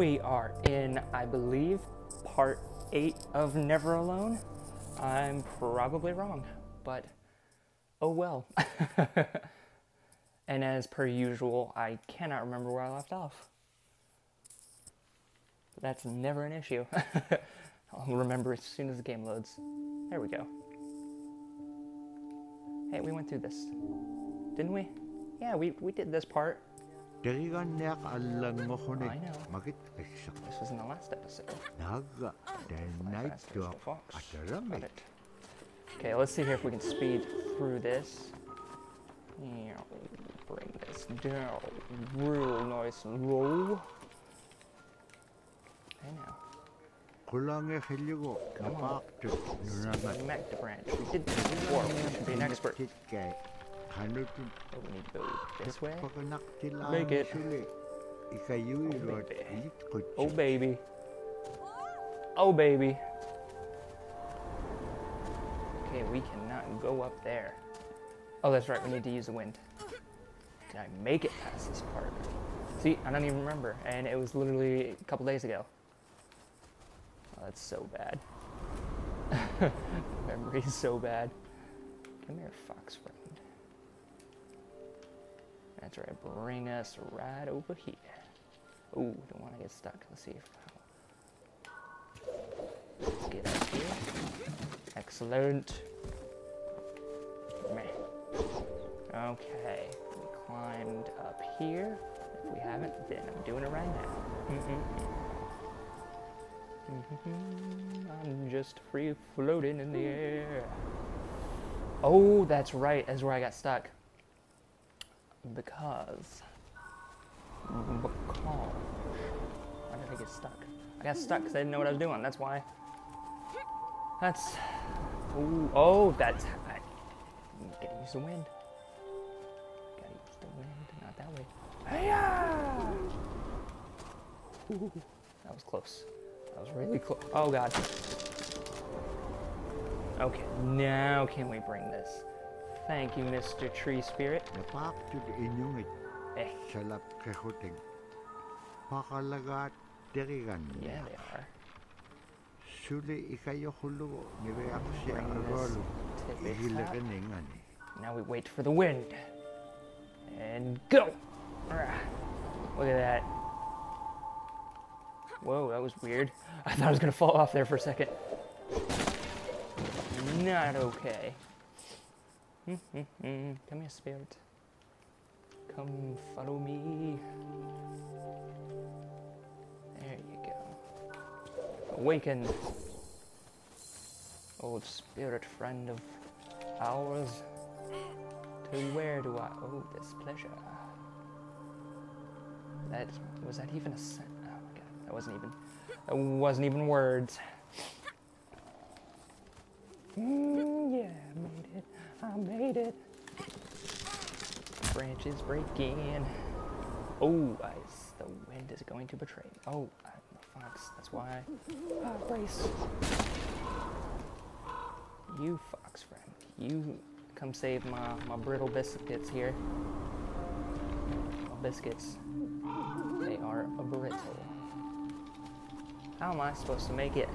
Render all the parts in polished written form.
We are in, I believe, part 8 of Never Alone. I'm probably wrong, but oh well. And as per usual, I cannot remember where I left off. That's never an issue. I'll remember as soon as the game loads. There we go. Hey, we went through this, didn't we? Yeah, we did this part. I know. This was in the last episode. Okay, let's see here if we can speed through this. Bring this down real nice and low. I know. Come on. Smack the branch. We did this before. We should be an expert. Oh, we need to go this way. Make it. Oh, baby. Oh, baby. Oh, baby. Okay, we cannot go up there. Oh, that's right. We need to use the wind. Did I make it past this part? See, I don't even remember. And it was literally a couple days ago. Oh, that's so bad. Memory's so bad. Come here, fox friend. That's right, bring us right over here. Oh, don't want to get stuck. Let's see if Let's get up here. Excellent. Okay, we climbed up here. If we haven't, then I'm doing it right now. I'm just free floating in the air. Oh, that's right, that's where I got stuck. Because why did I get stuck? I got stuck because I didn't know what I was doing. That's why. That's. Ooh, oh, that's. Gotta use the wind. Gotta use the wind. Not that way. Hi-ya! Ooh, that was close. That was really close. Oh god. Okay, now can we bring this? Thank you, Mr. Tree Spirit. Yeah, they are. Now we wait for the wind. And go! Look at that. Whoa, that was weird. I thought I was going to fall off there for a second. Not okay. Come here, spirit. Come follow me. There you go. Awaken. Old spirit friend of ours. To where do I owe this pleasure? That was that even a sentence? Oh my god, that wasn't even words. Yeah, I made it. Branch is breaking. Oh, the wind is going to betray me. Oh, I'm a fox. That's why. Brace. You fox friend. You come save my brittle biscuits here. My biscuits. They are a brittle. How am I supposed to make it?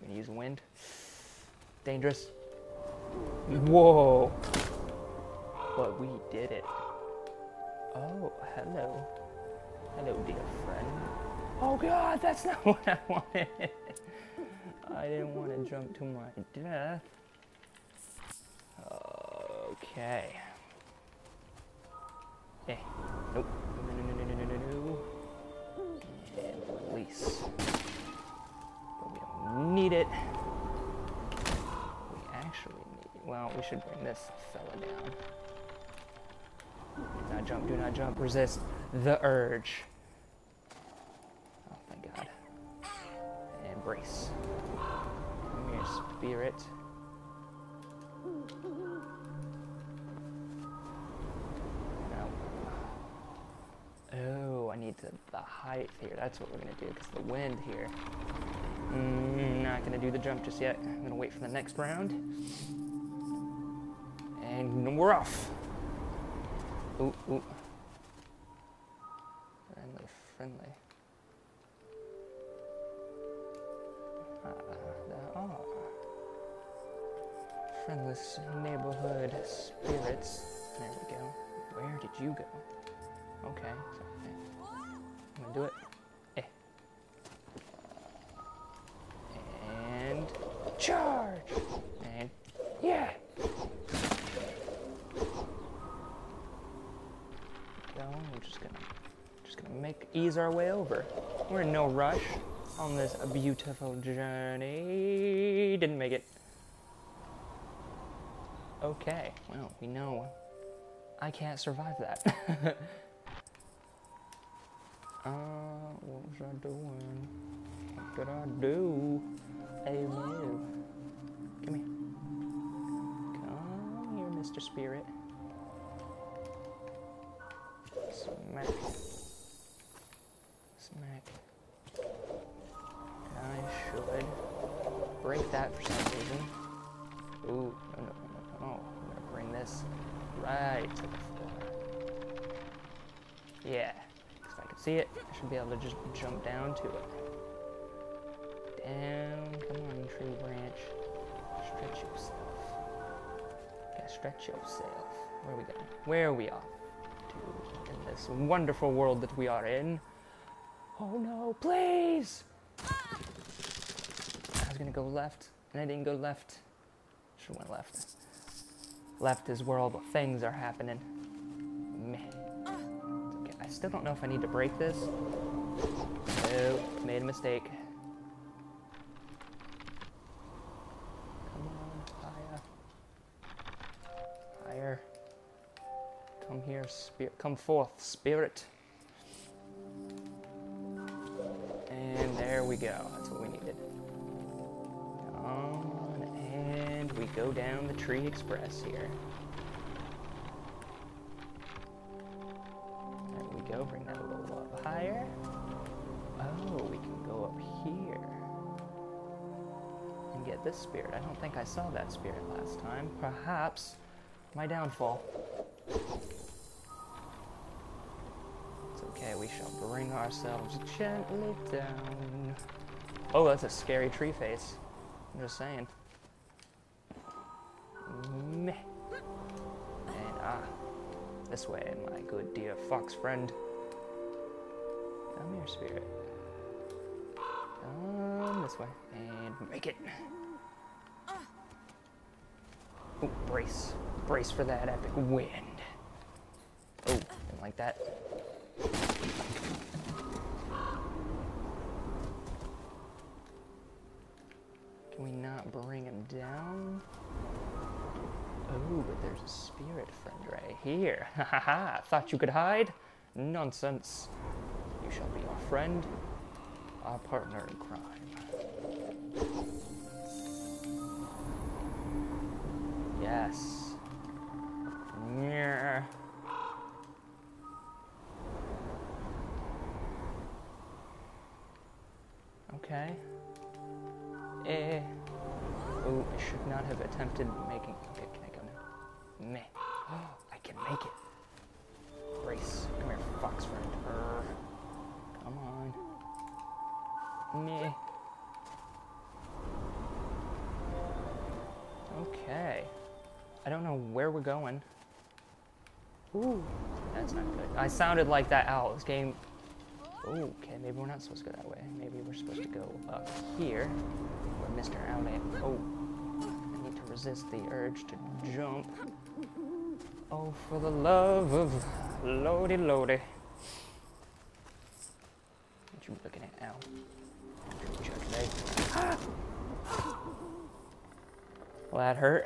We're gonna use wind. Dangerous. Whoa. But we did it. Oh, hello. Hello, dear friend. Oh, God, that's not what I wanted. I didn't want to jump to my death. Okay. Hey. Nope. No. And release. But we don't need it. Well, we should bring this fella down. Do not jump, do not jump. Resist the urge. Oh, thank God. And brace. Come here, spirit. No. Oh, I need the height here. That's what we're going to do, because the wind here. Not going to do the jump just yet. I'm going to wait for the next round. And we're off. Ooh, ooh. friendless neighborhood spirits. There we go. Where did you go? Okay. I'm gonna do it. And charge! And yeah! Go. We're just gonna ease our way over. We're in no rush on this beautiful journey. Didn't make it. Okay, well, we know I can't survive that. What was I doing? What did I do? Hey, you. Come here. Come here, Mr. Spirit. Smack. Smack. I should break that for some reason. Ooh, no, no, no, no. I'm gonna bring this right to the floor. Yeah. If I can see it, I should be able to just jump down to it. Down, come on, tree branch. Stretch yourself. Gotta stretch yourself. Where are we going? Where are we off to in this wonderful world that we are in? Oh no, please! I was gonna go left, and I didn't go left. Should've went left. Left is where all the things are happening. Man. I still don't know if I need to break this. Oh, made a mistake. Come on, higher. Higher. Come here, spirit. Come forth, spirit. And there we go. That's what we needed. Come on, and we go down the tree express here. Go, bring that a little up higher. Oh, we can go up here and get this spirit. I don't think I saw that spirit last time. Perhaps my downfall. It's okay, we shall bring ourselves gently down. Oh, that's a scary tree face. I'm just saying. Meh. And this way, my good dear fox friend. Come here, spirit. Come this way. And make it. Ooh, brace. Brace for that epic wind. Oh, didn't like that. Can we not bring him down? Oh, but there's a spirit friend right here. Ha ha ha! Thought you could hide? Nonsense. You shall be our friend, our partner in crime. Yes. Yeah. Okay. Eh. Oh, I should not have attempted making. Okay. Meh. Oh, I can make it. Brace. Come here, fox friend. Come on. Meh. Okay. I don't know where we're going. Ooh, that's not good. I sounded like that owl. This game... Ooh, okay, maybe we're not supposed to go that way. Maybe we're supposed to go up here. Where Mr. Owl... Oh. I need to resist the urge to jump. Oh, for the love of Lordy Lordy. What you looking at, Al? Well, that hurt.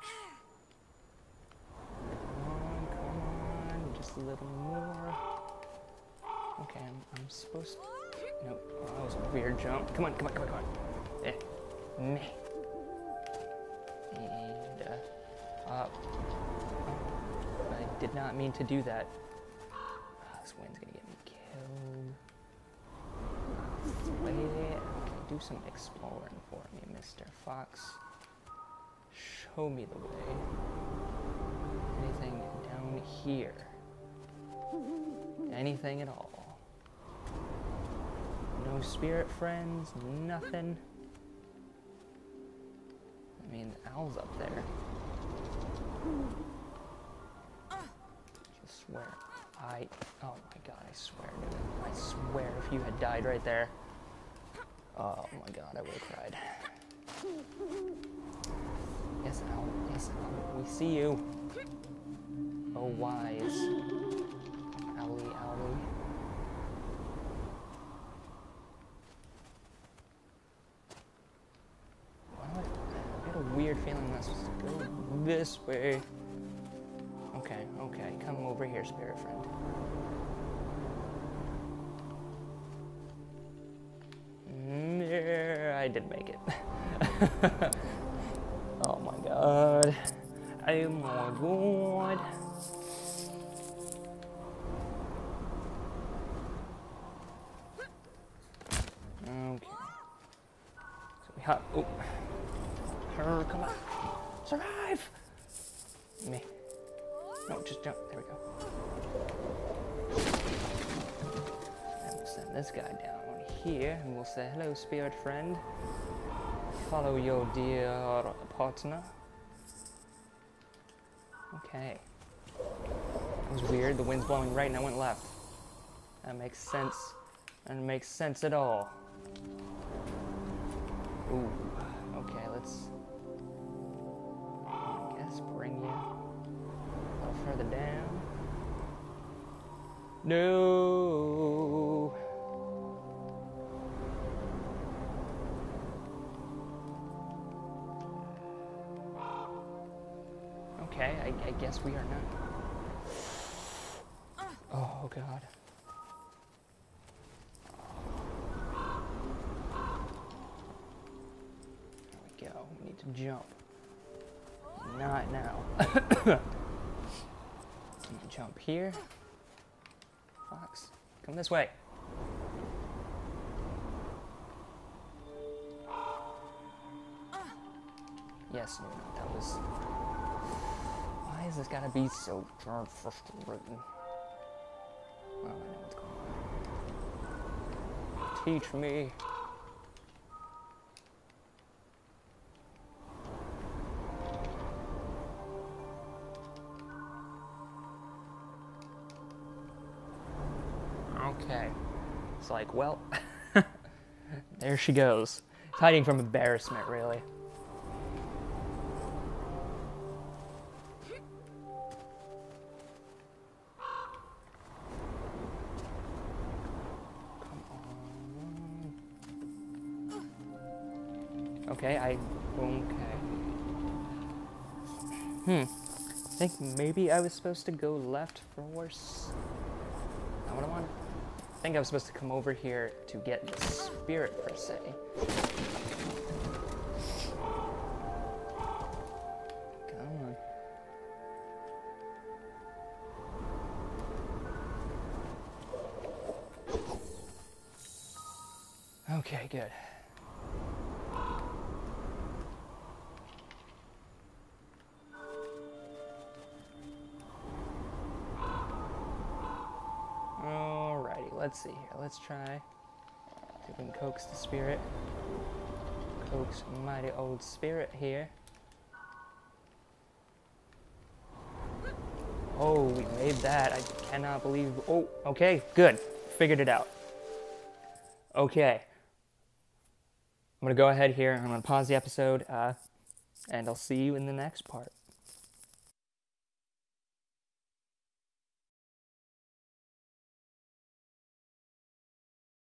Come on, just a little more. Okay, I'm supposed to... Nope, oh, that was a weird jump. Come on, come on, come on, come on. Eh, meh. And, up. I did not mean to do that. Oh, this wind's gonna get me killed. Wait it. Do some exploring for me, Mr. Fox. Show me the way. Anything down here? Anything at all? No spirit friends, nothing. I mean, the owl's up there. Just swear. Oh my god, I swear, dude. I swear if you had died right there. Oh my god, I would have cried. Yes, owl. Yes, owl. We see you. Oh, wise. Owly, owly. Weird feeling that's supposed to go this way. Okay, okay, come over here, spirit friend. Yeah, I did make it. Oh my god. Oh my god. Okay. So we have. Oh. Come on. Survive! Me. No, just jump. There we go. And we'll send this guy down here, and we'll say, hello, spirit friend. Follow your dear partner. Okay. That was weird. The wind's blowing right, and I went left. That makes sense. That makes sense at all. Ooh. Okay, let's... bring you a little further down. No. Okay, I guess we are not. Oh god. There we go. We need to jump. Not now. Jump here. Fox, come this way. Yes, no, that was... Why is this gotta be so darn frustrating? Oh, I know what's going on. Teach me. Okay, it's like, well, there she goes. It's hiding from embarrassment, really. Come on. Okay, okay. I think maybe I was supposed to go left first. Not what I wanted. I think I was supposed to come over here to get the spirit, per se. Come on. Okay, good. Let's see here, let's try if we can coax the spirit. Coax mighty old spirit here. Oh, we made that, I cannot believe, oh, okay, good, figured it out. Okay, I'm gonna go ahead here, I'm gonna pause the episode, and I'll see you in the next part.